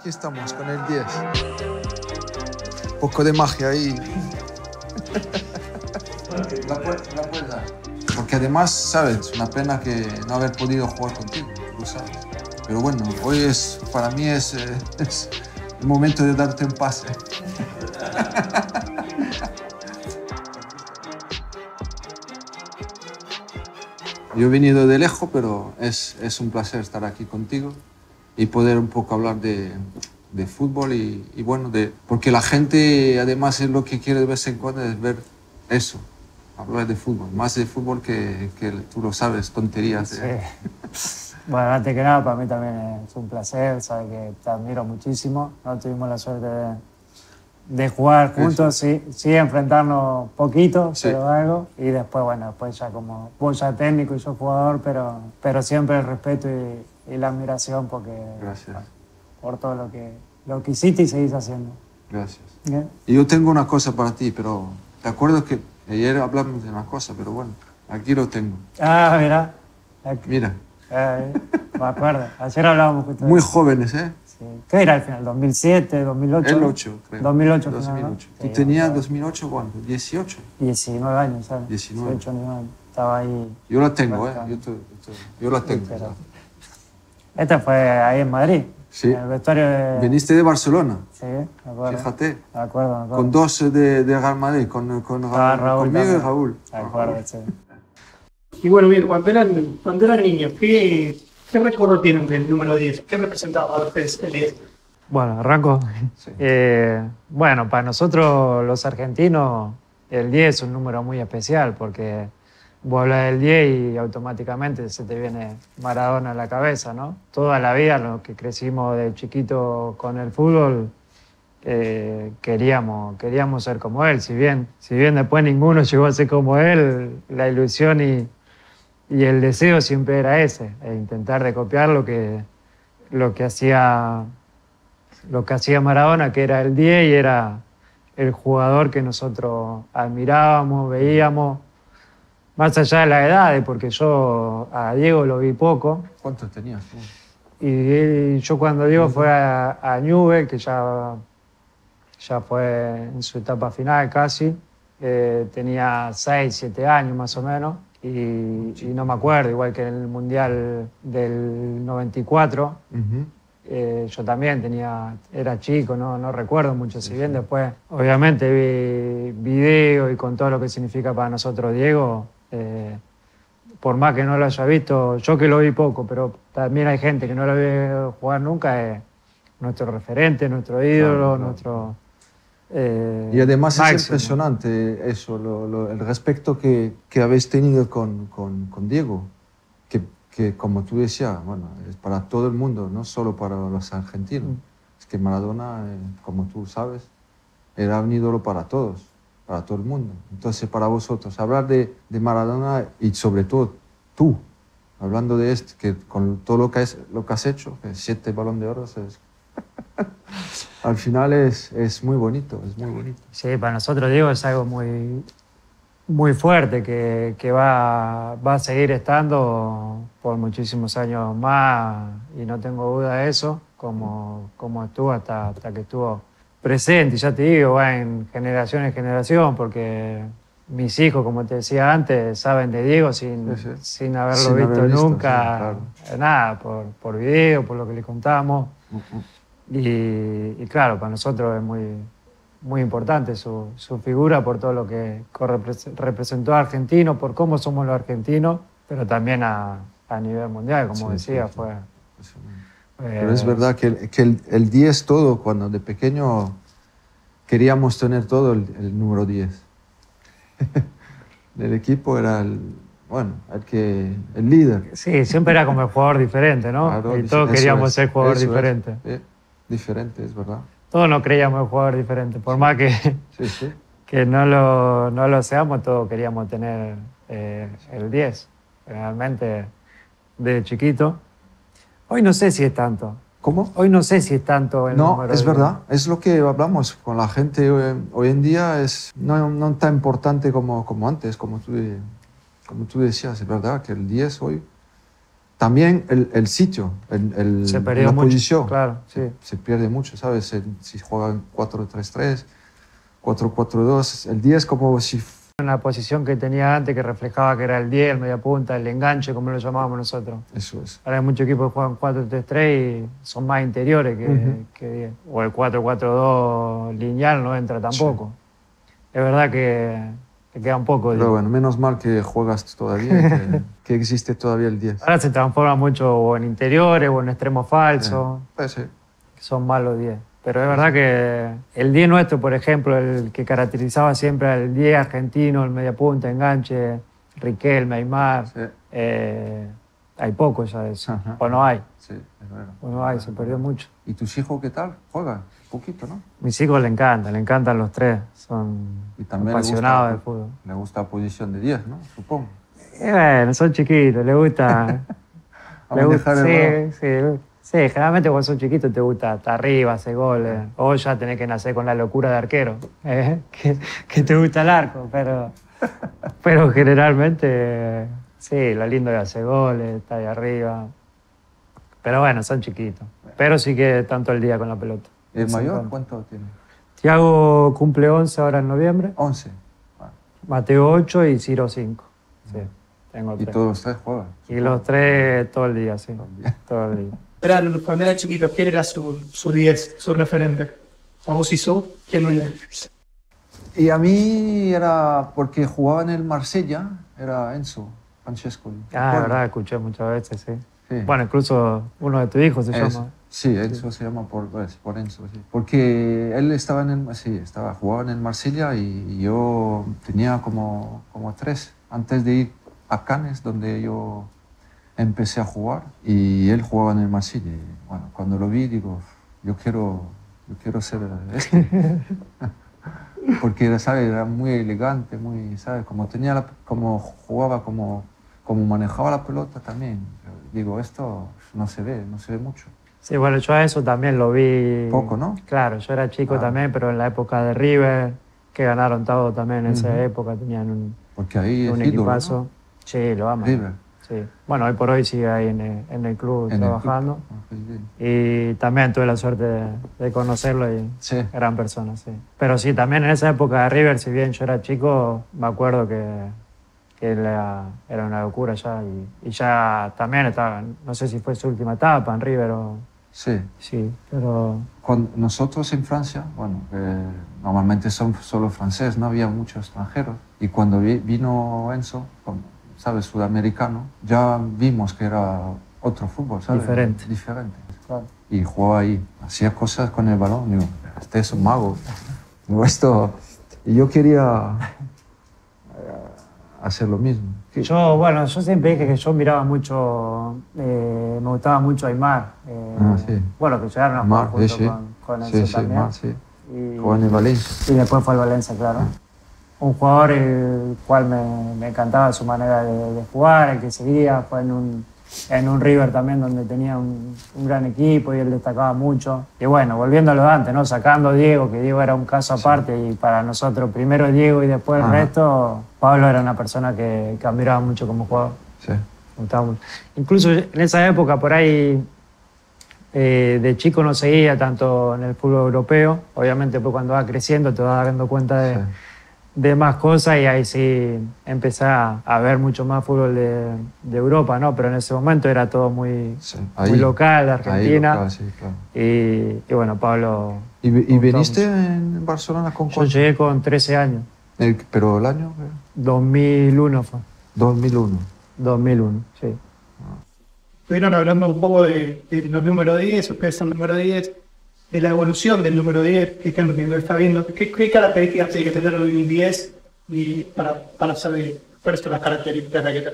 Aquí estamos, con el 10. Un poco de magia ahí. La puerta. Porque además, sabes, una pena que no haber podido jugar contigo, tú sabes. Pero bueno, hoy es, para mí es el momento de darte un pase. Yo he venido de lejos, pero es un placer estar aquí contigo y poder un poco hablar de fútbol y bueno, porque la gente además es lo que quiere de vez en cuando, es ver eso, hablar de fútbol, más de fútbol que tú lo sabes, tonterías. Sí. Bueno, antes que nada, para mí también es un placer, sabes que te admiro muchísimo, ¿no? Tuvimos la suerte de jugar juntos, sí, enfrentarnos poquito, pero algo. Y después, bueno, después ya como vos ya técnico y yo jugador, pero siempre el respeto y la admiración porque, bueno, por todo lo que hiciste y seguís haciendo. Gracias. ¿Bien? Y yo tengo una cosa para ti, pero te acuerdas que ayer hablamos de una cosa, pero bueno, aquí lo tengo. Ah, mira. Mira. Me acuerdo, ayer hablábamos justo. Muy jóvenes, ¿eh? Sí. ¿Qué era al final? ¿2007, 2008? El 8, creo. 2008, 2008. ¿No? Tú tenías 2008, ¿cuánto? 18. 19 años, ¿sabes? 19. 18 años. Estaba ahí. Yo la tengo, ¿eh? Yo la tengo. Sí, esta fue ahí en Madrid. Sí. En el vestuario de... Viniste de Barcelona. Sí, me acuerdo. Fíjate. Me acuerdo. Con dos de Real Madrid, Raúl, conmigo también. Y Raúl. Me acuerdo, sí. Y bueno, bien, cuando eran niños, ¿qué recuerdo tienen del número 10? ¿Qué representaba a ustedes el 10? Bueno, arranco. Sí. Bueno, para nosotros los argentinos, el 10 es un número muy especial porque vos hablas del 10 y automáticamente se te viene Maradona a la cabeza, ¿no? Toda la vida, los que crecimos de chiquito con el fútbol, queríamos ser como él. Si bien después ninguno llegó a ser como él, la ilusión y el deseo siempre era ese, intentar de copiar lo que hacía Maradona, que era el 10 y era el jugador que nosotros admirábamos, veíamos, más allá de la edad, porque yo a Diego lo vi poco. ¿Cuántos tenías tú? Y yo cuando Diego fue a Newell, que ya fue en su etapa final casi, tenía 6, 7 años más o menos. Y no me acuerdo, igual que en el Mundial del 94, yo también era chico, no recuerdo mucho, si bien después, obviamente, vi video y con todo lo que significa para nosotros Diego, por más que no lo haya visto, yo que lo vi poco, pero también hay gente que no lo ve jugar nunca, es nuestro referente, nuestro ídolo, claro. Nuestro... y además máximo. Es impresionante eso, el respeto que habéis tenido con Diego, que como tú decías, bueno, es para todo el mundo, no solo para los argentinos. Es que Maradona, como tú sabes, era un ídolo para todos, para todo el mundo. Entonces, para vosotros, hablar de Maradona y sobre todo tú, hablando de esto, que con todo lo que has hecho, que 7 balones de oro, es... Al final es muy bonito, es muy bonito. Sí, para nosotros, Diego, es algo muy, muy fuerte que va a seguir estando por muchísimos años más y no tengo duda de eso, como estuvo hasta que estuvo presente. Y ya te digo, va en generación, porque mis hijos, como te decía antes, saben de Diego sin haberlo visto nunca, sí, claro. Nada, por video, por lo que les contamos. Y claro, para nosotros es muy, muy importante su figura por todo lo que representó a Argentino, por cómo somos los argentinos, pero también a nivel mundial, como decía. Sí, fue... Sí. Pero es verdad que el 10 todo, cuando de pequeño queríamos tener todo el número 10. El equipo era el líder. Sí, siempre era como el jugador diferente, ¿no? Claro, y todos queríamos ser jugador diferente. Diferente, es verdad. Todos no creíamos en jugador diferente, por más que no lo seamos, todos queríamos tener el 10, generalmente de chiquito. Hoy no sé si es tanto. ¿Cómo? Hoy no sé si es tanto el número. No, es verdad. Es lo que hablamos con la gente hoy en día, no tan importante como antes, como tú decías, es verdad que el 10 hoy También el sitio, la mucho, posición, claro, sí. se pierde mucho, ¿sabes? Si juegan 4-3-3, 4-4-2, el 10 como si... Una posición que tenía antes que reflejaba que era el 10, el media punta, el enganche, como lo llamábamos nosotros. Eso es. Ahora hay muchos equipos que juegan 4-3-3 y son más interiores que 10. O el 4-4-2 lineal no entra tampoco. Sí. Es verdad que... Te quedan poco. Pero bueno, menos mal que juegas todavía, que existe todavía el 10. Ahora se transforma mucho o en interiores o en extremo falso. Pues sí. Que son malos 10. Pero es verdad que el 10 nuestro, por ejemplo, el que caracterizaba siempre al 10 argentino, el mediapunta, enganche, Riquelme, Aymar, sí. Hay poco ya de eso. Ajá. O no hay. Sí, es verdad. O no hay, se perdió mucho. ¿Y tus hijos qué tal? ¿Juegan? Poquito, ¿no? Mis hijos le encantan los tres, son apasionados del fútbol. Le gusta la posición de 10, ¿no? Supongo. Bueno, son chiquitos, le gusta. Sí, generalmente cuando son chiquitos te gusta hasta arriba, hacer goles. Sí. O ya tenés que nacer con la locura de arquero, que te gusta el arco, pero generalmente, sí, lo lindo de hacer goles, está ahí arriba. Pero bueno, son chiquitos. Pero sí que tanto el día con la pelota. ¿El mayor cuánto tiene? Tiago cumple 11 ahora en noviembre. 11. Bueno. Mateo 8 y Ciro 5. Sí, tengo 3. ¿Y todos los tres juegan? Y los tres todo el día, sí. Todo el día. Cuando era chiquito, ¿quién era su 10, su referente? Vamos, ¿quién no era? Y a mí era porque jugaba en el Marsella, era Enzo, Francesco. Ah, la verdad, escuché muchas veces, sí. Sí. Bueno, incluso uno de tus hijos se llama. Sí, Enzo se llama por Enzo, sí. Porque él estaba jugaba en el Marsella y yo tenía como 3 antes de ir a Cannes, donde yo empecé a jugar, y él jugaba en el Marsella. Y bueno, cuando lo vi digo, yo quiero ser este. Porque, ¿sabes? Era muy elegante, muy, ¿sabes? Como manejaba la pelota también. Digo, esto no se ve mucho. Sí, bueno, yo a eso también lo vi... Poco, ¿no? Claro, yo era chico también, pero en la época de River, que ganaron todo también en esa época, tenían un equipazo. Ídolo, ¿no? Sí, lo aman. River. Sí. Bueno, hoy por hoy sigue ahí en el club trabajando. Y también tuve la suerte de conocerlo y gran persona, sí. Pero sí, también en esa época de River, si bien yo era chico, me acuerdo que era una locura ya. Y ya también estaba, no sé si fue su última etapa en River o... Sí. Sí, pero... Cuando nosotros en Francia, bueno, normalmente son solo franceses, no había muchos extranjeros. Y cuando vino Enzo, ¿sabes? Sudamericano, ya vimos que era otro fútbol, ¿sabes? Diferente. Claro. Y jugaba ahí, hacía cosas con el balón. Digo, este es un mago. Esto... Y yo quería hacer lo mismo. Sí. Yo siempre dije que yo miraba mucho, me gustaba mucho Aymar. Sí. Bueno, que llegaron a jugar junto con Enzo también. Mar, sí. Jugó en el Valencia. Y después fue al Valencia, claro. Un jugador el cual me encantaba su manera de jugar, el que seguía. Fue en un River también donde tenía un gran equipo y él destacaba mucho. Y bueno, volviendo a lo de antes, ¿no? Sacando a Diego, que Diego era un caso aparte, y para nosotros primero Diego y después el resto, Pablo era una persona que admiraba mucho como jugador. Sí. Incluso en esa época por ahí de chico no seguía tanto en el fútbol europeo. Obviamente pues cuando vas creciendo te vas dando cuenta de más cosas, y ahí sí empecé a ver mucho más fútbol de Europa, ¿no? Pero en ese momento era todo muy local, de Argentina. Local, sí, claro. Y bueno, Pablo... ¿Y viniste en Barcelona con cuánto? Yo llegué con 13 años. ¿Pero el año? 2001 fue. 2001, sí. Estuvieron hablando un poco de los números 10, ustedes son número 10. De la evolución del número 10, que está viendo, ¿qué características tiene que tener un 10 para saber cuáles son las características que tiene?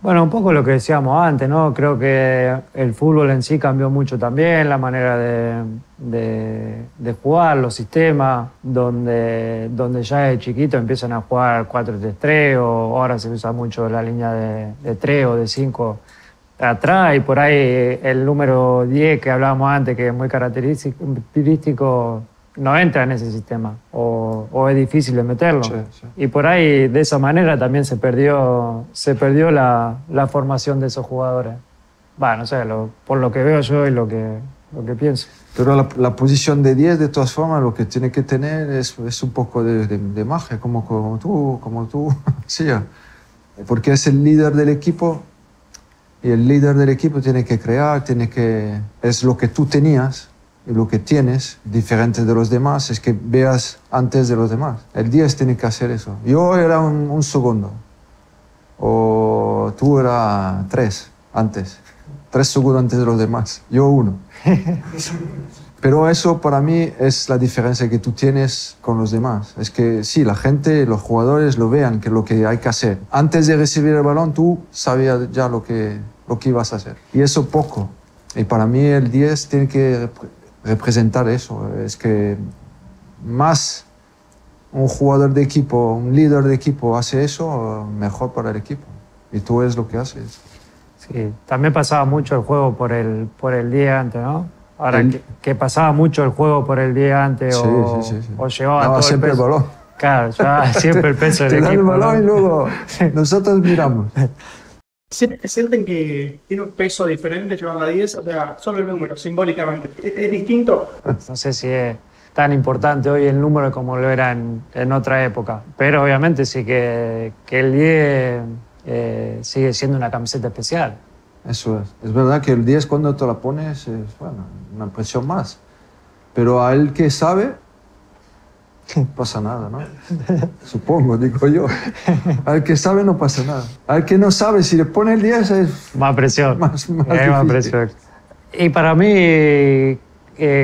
Bueno, un poco lo que decíamos antes, ¿no? Creo que el fútbol en sí cambió mucho también, la manera de jugar, los sistemas, donde ya de chiquito empiezan a jugar 4-3-3, o ahora se usa mucho la línea de 3 o de 5. Atrás, y por ahí el número 10 que hablábamos antes, que es muy característico, no entra en ese sistema o es difícil de meterlo. Sí, sí. Y por ahí, de esa manera, también se perdió la formación de esos jugadores. Bueno, no sé, por lo que veo yo y lo que pienso. Pero la posición de 10, de todas formas, lo que tiene que tener es un poco de magia, como tú. Sí, porque es el líder del equipo y el líder del equipo tiene que crear, es lo que tú tenías y lo que tienes, diferente de los demás, es que veas antes de los demás. El 10 tiene que hacer eso. Yo era un segundo, o tú eras 3 antes. 3 segundos antes de los demás, yo 1. Pero eso para mí es la diferencia que tú tienes con los demás. Es que sí, la gente, los jugadores lo vean, que lo que hay que hacer. Antes de recibir el balón, tú sabías ya lo que ibas a hacer. Y eso poco. Y para mí el 10 tiene que representar eso. Es que más un jugador de equipo, un líder de equipo hace eso, mejor para el equipo. Y tú es lo que haces. Sí, también pasaba mucho el juego por el día antes, ¿no? Ahora, que pasaba mucho el juego por el día antes, sí, o, sí, sí, sí. O llevaba todo siempre el balón. Claro, llevaba siempre el peso del equipo. Te dan el balón, ¿no? Y luego nosotros miramos. ¿Sienten que tiene un peso diferente llevar la 10? O sea, solo el número, simbólicamente. ¿Es distinto? No sé si es tan importante hoy el número como lo era en otra época. Pero obviamente sí que el 10... sigue siendo una camiseta especial. Eso es. Es verdad que el 10 cuando te la pones es, bueno, una presión más. Pero a él que sabe, no pasa nada, ¿no? Supongo, digo yo. Al que sabe no pasa nada. Al que no sabe, si le pone el 10 es... Más presión. Más presión. Y para mí,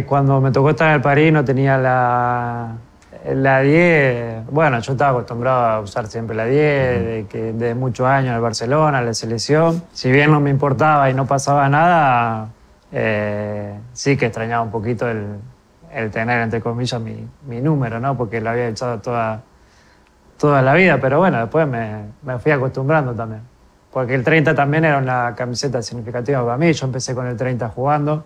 cuando me tocó estar en el París no tenía la 10, bueno, yo estaba acostumbrado a usar siempre la 10, desde muchos años, al Barcelona, a la selección. Si bien no me importaba y no pasaba nada, sí que extrañaba un poquito el tener, entre comillas, mi número, ¿no? Porque lo había echado toda la vida, pero bueno, después me fui acostumbrando también. Porque el 30 también era una camiseta significativa para mí. Yo empecé con el 30 jugando,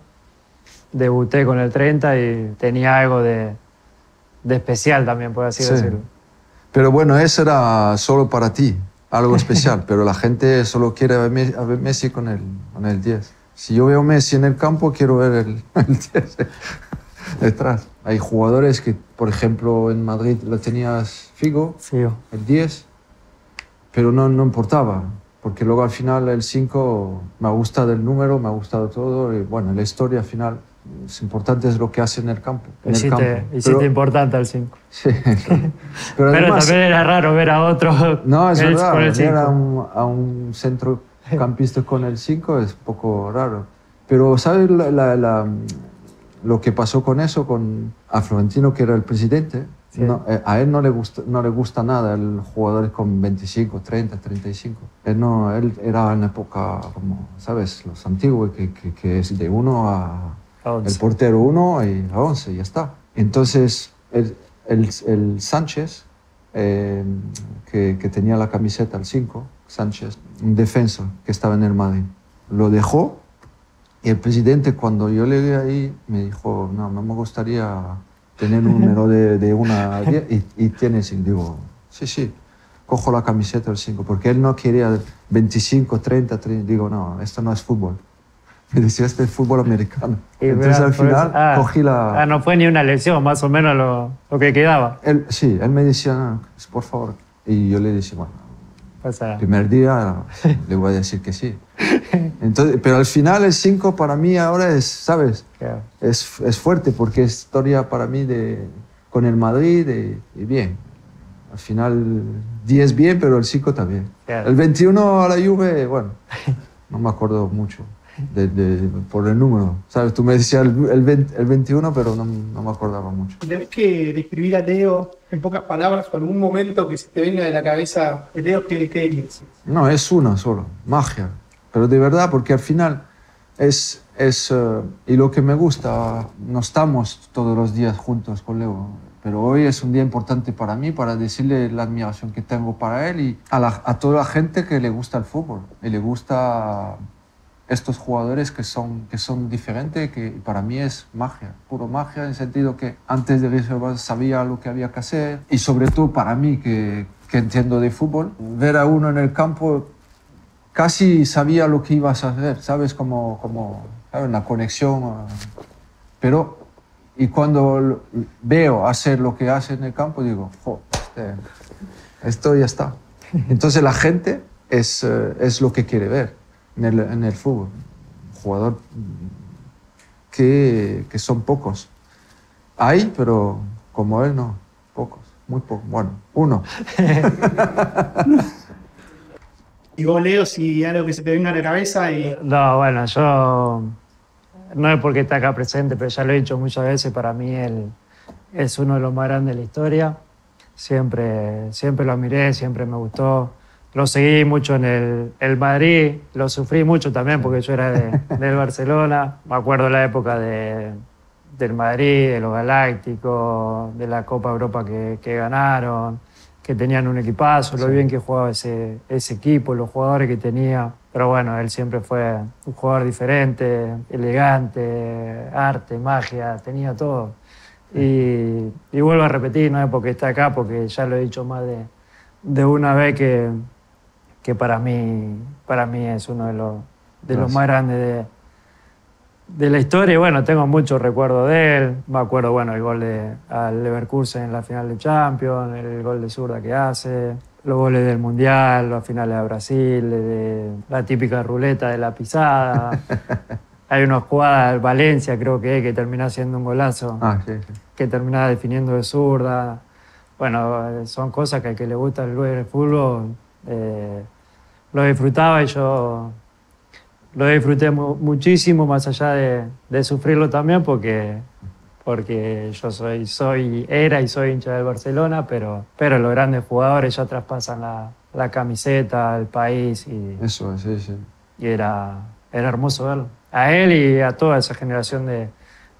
debuté con el 30 y tenía algo de especial también, por así decirlo. Pero bueno, eso era solo para ti, algo especial, pero la gente solo quiere ver Messi con el 10. Si yo veo Messi en el campo, quiero ver el 10 detrás. Hay jugadores que, por ejemplo, en Madrid lo tenías Figo, el 10, pero no importaba, porque luego al final el 5 me ha gustado el número, me ha gustado todo, y bueno, la historia al final... Es importante es lo que hace en el campo. Hiciste importante al 5. Sí. Pero además, también era raro ver a otro. No, es verdad. Ver a un centrocampista con el 5 es un poco raro. Pero ¿sabes lo que pasó con eso? Con a Florentino, que era el presidente. Sí. No, a él no le gusta nada el jugador con 25, 30, 35. Él era en época, como, ¿sabes? Los antiguos, que es de 1 a... El portero 1 y la 11, ya está. Entonces, el Sánchez, que tenía la camiseta al 5, Sánchez, un defensa que estaba en el Madrid, lo dejó y el presidente, cuando yo llegué ahí, me dijo, no me gustaría tener un número de 1 a 10 y tienes, y digo, sí, cojo la camiseta al 5, porque él no quería 25, 30, 30, digo, no, esto no es fútbol. Me decía, este es fútbol americano. Y entonces al final cogí la... no fue ni una lesión, más o menos lo que quedaba. Él me decía, no, por favor. Y yo le decía, bueno, el primer día le voy a decir que sí. Entonces, pero al final el 5 para mí ahora es, ¿sabes? Yeah. Es fuerte porque es historia para mí con el Madrid y bien. Al final 10 bien, pero el 5 también. Yeah. El 21 a la Juve, bueno, no me acuerdo mucho. Por el número, ¿sabes? Tú me decías el 21, pero no me acordaba mucho. ¿Tenés que describir a Leo en pocas palabras con algún momento que se te venga de la cabeza de Leo? ¿Qué dices? No, es una sola, magia. Pero de verdad, porque al final y lo que me gusta, no estamos todos los días juntos con Leo, pero hoy es un día importante para mí, para decirle la admiración que tengo para él y a toda la gente que le gusta el fútbol y le gusta... estos jugadores que son diferentes, que para mí es magia, puro magia, en el sentido que antes de reservar sabía lo que había que hacer, y sobre todo para mí, que entiendo de fútbol, ver a uno en el campo casi sabía lo que ibas a hacer, ¿sabes? Como ¿sabes? Una conexión. Pero, y cuando veo hacer lo que hace en el campo, digo, esto ya está. Entonces la gente es lo que quiere ver en el fútbol. Jugador que son pocos. Hay, pero como él no, pocos, muy pocos. Bueno, uno. ¿Y vos, Leo, si algo que se te venga a la cabeza? Y... No, bueno, yo... No es porque está acá presente, pero ya lo he dicho muchas veces, para mí él es uno de los más grandes de la historia. Siempre lo admiré, siempre me gustó. Lo seguí mucho en el Madrid, lo sufrí mucho también porque yo era del Barcelona. Me acuerdo la época del Madrid, de los Galácticos, de la Copa Europa que ganaron, que tenían un equipazo, lo bien que jugaba ese equipo, los jugadores que tenía. Pero bueno, él siempre fue un jugador diferente, elegante, arte, magia, tenía todo. Y vuelvo a repetir, no es porque está acá, porque ya lo he dicho más de una vez que para mí es uno de los más grandes de la historia. Y bueno, tengo muchos recuerdos de él. Me acuerdo, bueno, el gol al Leverkusen en la final de Champions, el gol de zurda que hace, los goles del Mundial, las finales a Brasil, de la típica ruleta de la pisada. Hay una jugada, Valencia creo que termina siendo un golazo, que termina definiendo de zurda. Bueno, son cosas que al que le gusta el fútbol lo disfrutaba, y yo lo disfruté muchísimo, más allá de sufrirlo también, porque yo era y soy hincha del Barcelona, pero los grandes jugadores ya traspasan la camiseta, el país. Y eso, sí. Y era hermoso verlo. A él y a toda esa generación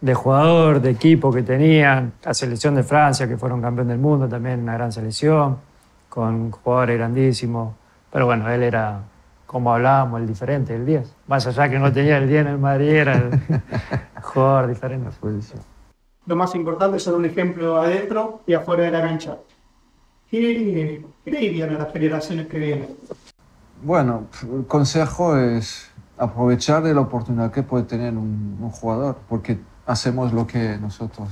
de jugador, de equipo que tenían, la selección de Francia, que fueron campeón del mundo, también una gran selección, con jugadores grandísimos. Pero bueno, él era, como hablábamos, el diferente, el 10. Más allá que no tenía el 10 en el Madrid, era el jugador diferente. Lo más importante es ser un ejemplo adentro y afuera de la cancha. ¿Qué le dirían a las generaciones que vienen? Bueno, el consejo es aprovechar de la oportunidad que puede tener un jugador, porque hacemos lo que nosotros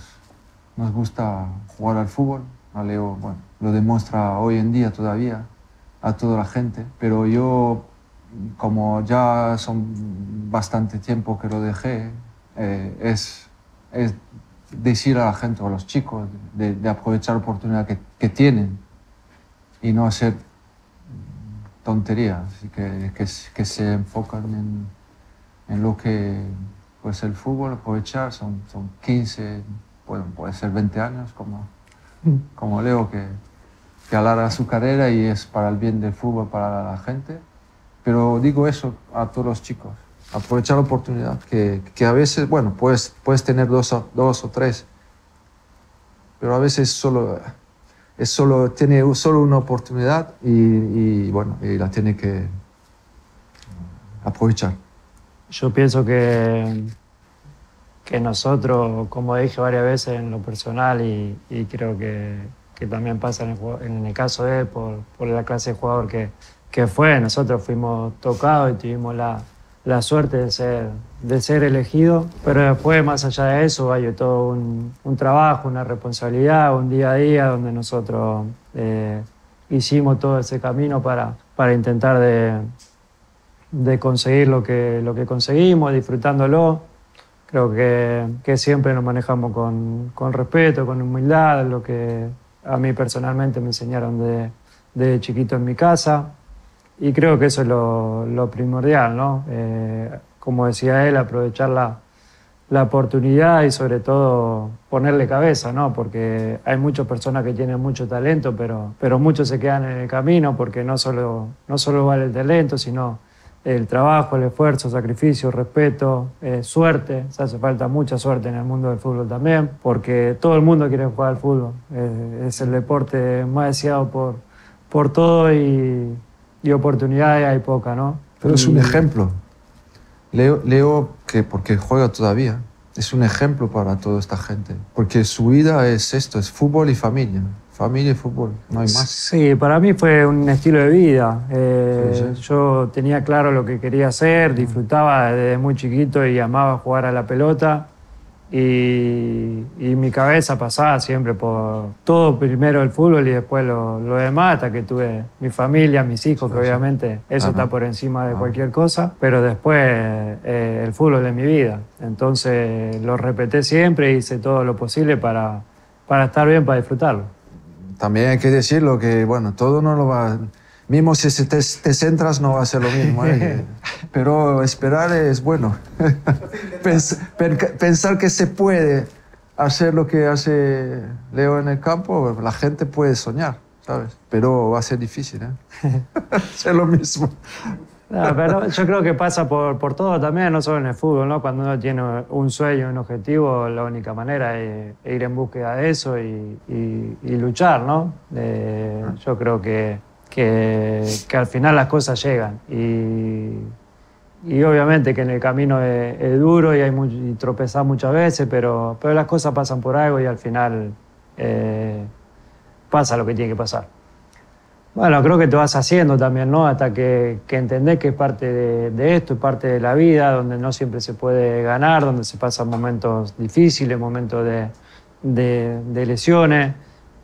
nos gusta, jugar al fútbol. A Leo, bueno, lo demuestra hoy en día todavía a toda la gente, pero yo, como ya son bastante tiempo que lo dejé, es decir a la gente o a los chicos de aprovechar la oportunidad que tienen y no hacer tonterías, que se enfocan en lo que... Pues el fútbol, aprovechar, son 15, bueno, puede ser 20 años, como Leo, que alarga su carrera y es para el bien del fútbol, para la gente. Pero digo eso a todos los chicos, aprovechar la oportunidad, que a veces, bueno, puedes tener dos o tres, pero a veces tiene solo una oportunidad y bueno, y la tiene que aprovechar. Yo pienso que nosotros, como dije varias veces en lo personal, y creo que también pasa en el caso de él, por la clase de jugador que fue, nosotros fuimos tocados y tuvimos la suerte de ser elegido. Pero después, más allá de eso, hay todo un trabajo, una responsabilidad, un día a día donde nosotros hicimos todo ese camino para intentar de conseguir lo que conseguimos, disfrutándolo. Creo que siempre nos manejamos con respeto, con humildad, lo que a mí personalmente me enseñaron de chiquito en mi casa. Y creo que eso es lo primordial, ¿no? Como decía él, aprovechar la oportunidad y sobre todo ponerle cabeza, ¿no? Porque hay muchas personas que tienen mucho talento, pero muchos se quedan en el camino, porque no solo vale el talento, sino el trabajo, el esfuerzo, sacrificio, respeto, suerte. O sea, hace falta mucha suerte en el mundo del fútbol también, porque todo el mundo quiere jugar al fútbol. Es el deporte más deseado por todo, y oportunidades hay pocas, ¿no? Pero es un ejemplo. Leo, que porque juega todavía, es un ejemplo para toda esta gente. Porque su vida es esto, es fútbol y familia. Familia y fútbol, no hay más. Sí, para mí fue un estilo de vida. Sí. Yo tenía claro lo que quería hacer, disfrutaba desde muy chiquito y amaba jugar a la pelota. Y mi cabeza pasaba siempre por todo, primero el fútbol y después lo demás, hasta que tuve mi familia, mis hijos, que obviamente eso está por encima de cualquier cosa, pero después el fútbol es mi vida. Entonces lo repetí siempre, hice todo lo posible para estar bien, para disfrutarlo. También hay que decirlo que, bueno, todo no lo va... Mismo si te centras no va a ser lo mismo, ¿eh? Pero esperar es bueno. Pensar que se puede hacer lo que hace Leo en el campo, la gente puede soñar, ¿sabes? Pero va a ser difícil, ¿eh? Hacer lo mismo. No, pero yo creo que pasa por todo también, no solo en el fútbol, ¿no? Cuando uno tiene un sueño, un objetivo, la única manera es ir en búsqueda de eso y luchar, ¿no? Yo creo que al final las cosas llegan y obviamente que en el camino es duro y tropezás muchas veces, pero las cosas pasan por algo y al final pasa lo que tiene que pasar. Bueno, creo que te vas haciendo también, ¿no? Hasta que entendés que es parte de esto, es parte de la vida, donde no siempre se puede ganar, donde se pasan momentos difíciles, momentos de lesiones.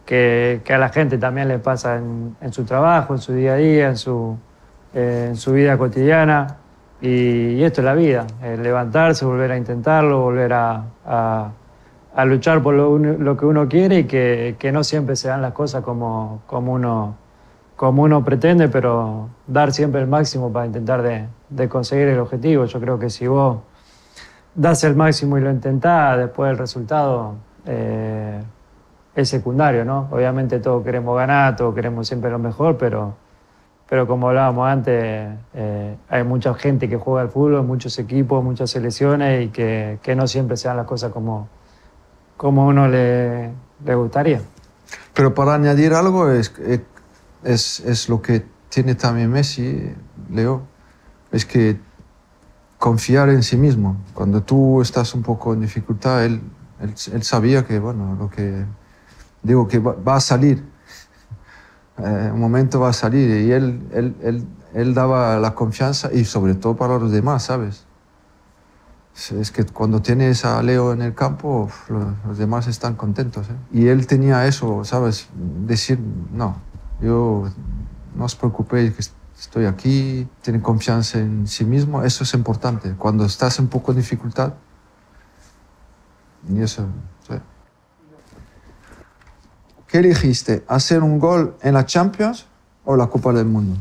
Que a la gente también le pasa en su trabajo, en su día a día, en su vida cotidiana. Y esto es la vida, levantarse, volver a intentarlo, volver a luchar por lo que uno quiere y que no siempre se dan las cosas como uno pretende, pero dar siempre el máximo para intentar de conseguir el objetivo. Yo creo que si vos das el máximo y lo intentás, después el resultado... es secundario, ¿no? Obviamente todos queremos ganar, todos queremos siempre lo mejor, pero como hablábamos antes, hay mucha gente que juega al fútbol, muchos equipos, muchas selecciones y que no siempre se dan las cosas como uno le gustaría. Pero para añadir algo, es lo que tiene también Messi, Leo, es que confiar en sí mismo. Cuando tú estás un poco en dificultad, él sabía que, bueno, lo que... Digo que va a salir, un momento va a salir y él daba la confianza y sobre todo para los demás, ¿sabes? Es que cuando tienes a Leo en el campo, los demás están contentos, ¿eh? Y él tenía eso, ¿sabes? Decir, no, yo no os preocupéis que estoy aquí, tiene confianza en sí mismo, eso es importante. Cuando estás un poco en dificultad, y eso, ¿sí? ¿Qué elegiste? ¿Hacer un gol en la Champions o la Copa del Mundo?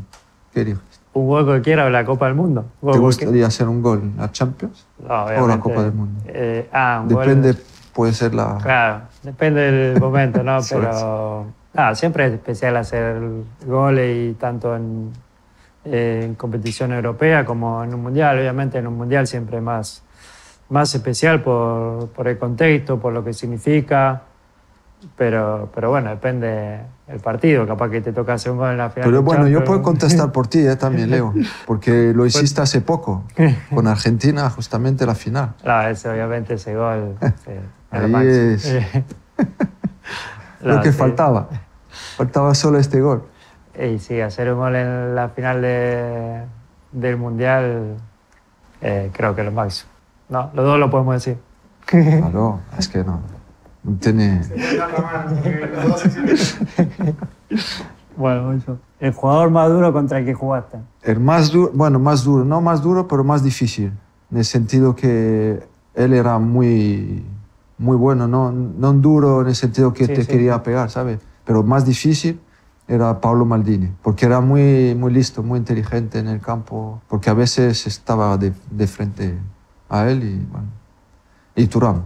¿Qué elegiste? ¿Un gol cualquiera o la Copa del Mundo? ¿Te gustaría hacer un gol en la Champions o la Copa del Mundo? Un depende, gol... puede ser la... Claro, depende del momento, ¿no? Pero no, siempre es especial hacer goles y tanto en competición europea como en un mundial. Obviamente en un mundial siempre es más especial por el contexto, por lo que significa. Pero bueno, depende del partido, capaz que te toca hacer un gol en la final. Pero bueno, yo puedo contestar por ti también, Leo, porque lo hiciste hace poco, con Argentina, justamente la final. Claro, obviamente ese gol. Sí, ahí es lo que faltaba. Faltaba solo este gol. Y sí, hacer un gol en la final del Mundial, creo que lo máximo. No, los dos lo podemos decir. Claro, es que no. Tiene... Bueno, eso. El jugador más duro contra el que jugaste. El más duro, bueno, más duro, no más duro, pero más difícil. En el sentido que él era muy bueno, no duro en el sentido que quería pegar, ¿sabes? Pero más difícil era Pablo Maldini, porque era muy listo, muy inteligente en el campo, porque a veces estaba de frente a él y, bueno, y Turán.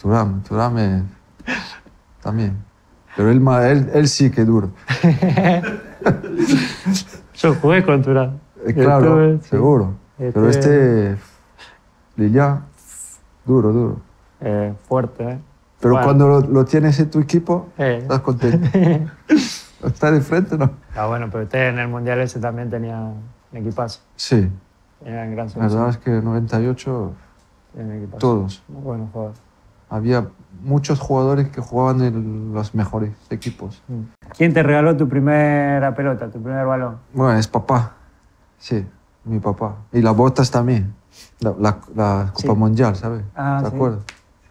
Turán también. Pero él sí que duro. Yo jugué con Turán. Claro, seguro. Pero Lillán, duro. Fuerte, ¿eh? Pero bueno, cuando lo tienes en tu equipo, estás contento. ¿Estás de frente, no? Ah, bueno, pero usted en el Mundial ese también tenía un equipazo. Sí, Eran gran solución. La verdad es que en 98, todos. Muy buenos jugadores. Había muchos jugadores que jugaban en los mejores equipos. ¿Quién te regaló tu primera pelota, tu primer balón? Bueno, es papá. Sí, mi papá. Y las botas también. La Copa Mundial, ¿sabes? Ah, ¿te acuerdas?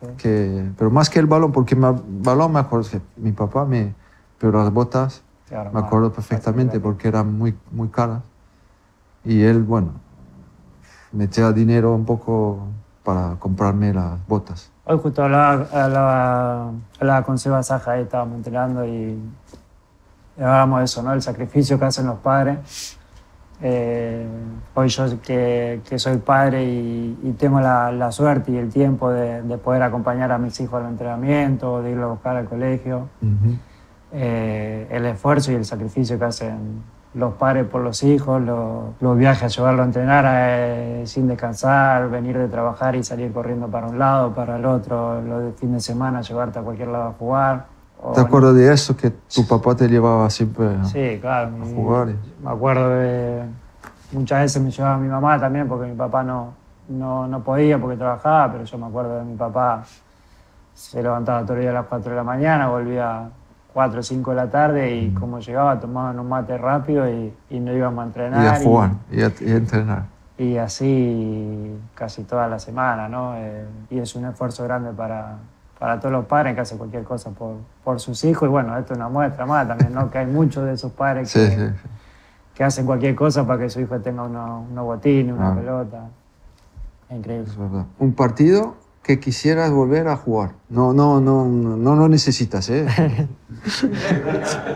Sí. Que, pero más que el balón, porque el balón me acuerdo que mi papá me... Pero las botas claro, me acuerdo perfectamente porque eran muy caras. Y él, bueno, metía dinero un poco para comprarme las botas. Hoy justo hablaba con Silva Saja, ahí estábamos entrenando y hablábamos de eso, ¿no? El sacrificio que hacen los padres. Hoy yo que soy padre y tengo la suerte y el tiempo de poder acompañar a mis hijos al entrenamiento, de irlo a buscar al colegio. Uh-huh. El esfuerzo y el sacrificio que hacen los padres por los hijos, los viajes a llevarlo a entrenar sin descansar, venir de trabajar y salir corriendo para un lado, para el otro, los de fin de semana llevarte a cualquier lado a jugar. ¿Te acuerdas de eso? Que tu papá te llevaba siempre a jugar. Me acuerdo de... Muchas veces me llevaba mi mamá también porque mi papá no podía porque trabajaba, pero yo me acuerdo de mi papá se levantaba todo el día a las 4 de la mañana, volvía 4 o 5 de la tarde y como llegaba tomaban un mate rápido y no íbamos a entrenar. Y a jugar, y a entrenar. Y así casi toda la semana, ¿no? Y es un esfuerzo grande para todos los padres que hacen cualquier cosa por sus hijos. Y bueno, esto es una muestra más también, ¿no? Que hay muchos de esos padres que hacen cualquier cosa para que su hijo tenga unos botines, una pelota. Es increíble. Es verdad. Un partido que quisieras volver a jugar. No lo necesitas, ¿eh?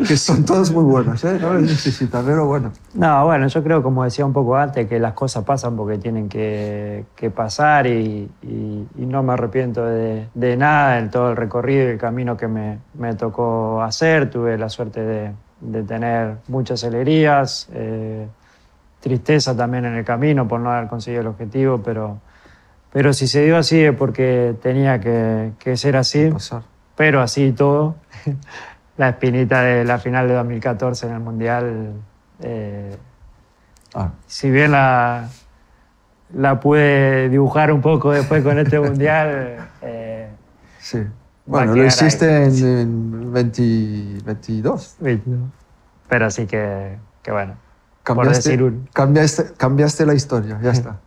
Que son todos muy buenos, ¿eh? No lo necesitas, pero bueno. No, bueno, yo creo, como decía un poco antes, que las cosas pasan porque tienen que pasar y no me arrepiento de nada, en todo el recorrido y el camino que me tocó hacer. Tuve la suerte de tener muchas alegrías, tristeza también en el camino por no haber conseguido el objetivo, pero si se dio así es porque tenía que ser así, pero así y todo. La espinita de la final de 2014 en el Mundial, si bien la pude dibujar un poco después con este Mundial... sí, bueno, lo hiciste en 22. Pero así que bueno, cambiaste, por decir un... Cambiaste la historia, ya está.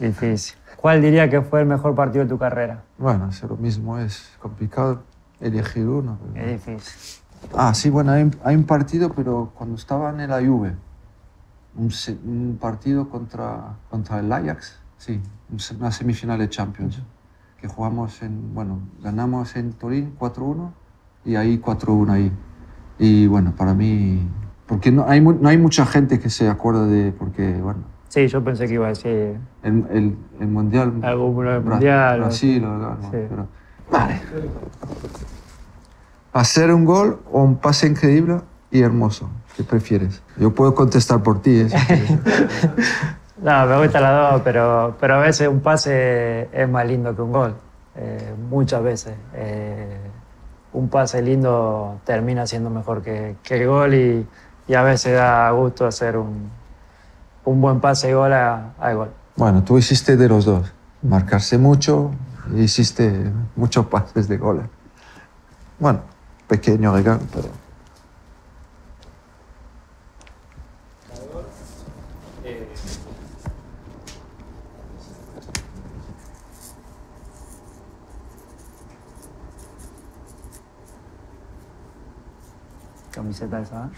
Difícil. ¿Cuál diría que fue el mejor partido de tu carrera? Bueno, es lo mismo, es complicado elegir uno. Pero... Es difícil. Ah, sí, bueno, hay un partido, pero cuando estaba en la Juve, un partido contra el Ajax, sí, una semifinal de Champions, que jugamos ganamos en Turín 4-1 y ahí 4-1 ahí. Y bueno, para mí, porque no hay mucha gente que se acuerda porque, bueno, sí, yo pensé que iba a decir... El Mundial... Brasil, sí. Pero, vale. Hacer un gol o un pase increíble y hermoso. ¿Qué prefieres? Yo puedo contestar por ti. No, me gustan las dos, pero a veces un pase es más lindo que un gol. Muchas veces. Un pase lindo termina siendo mejor que el gol y a veces da gusto hacer un buen pase y gol al gol. Bueno, tú hiciste de los dos. Marcarse mucho, hiciste muchos pases de gol. Bueno, pequeño regalo, pero... Camiseta esa, ¿eh?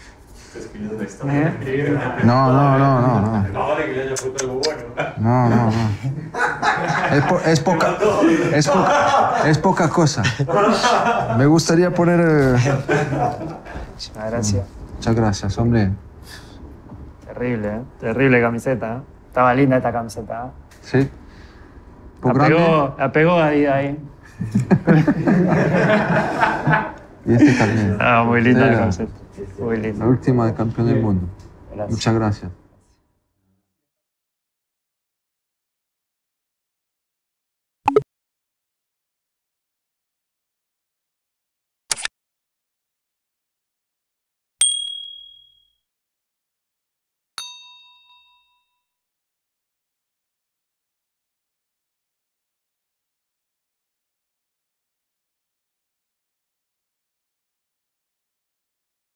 No. Ahora que le haya puesto algo bueno. No. Es poca cosa. Me gustaría poner... Gracias. Muchas gracias, hombre. Terrible, ¿eh? Terrible camiseta. Estaba linda esta camiseta. Sí. La pegó ahí. Y este también. Muy linda la camiseta. La última de campeón del mundo. Gracias. Muchas gracias.